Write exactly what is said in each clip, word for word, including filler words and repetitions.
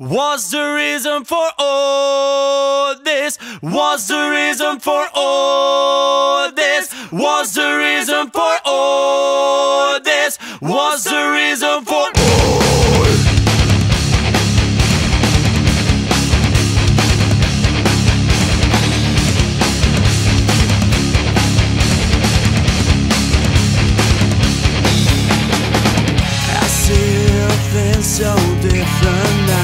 Was the reason for all this? Was the reason for all this? Was the reason for all this? Was the reason for all this? I see everything so different now.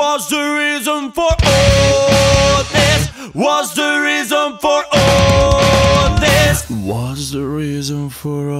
Was the reason for all this? Was the reason for all this? Was the reason for all this? Was the reason for all this? Was the reason for all this? Was the reason for all this? Was the reason for all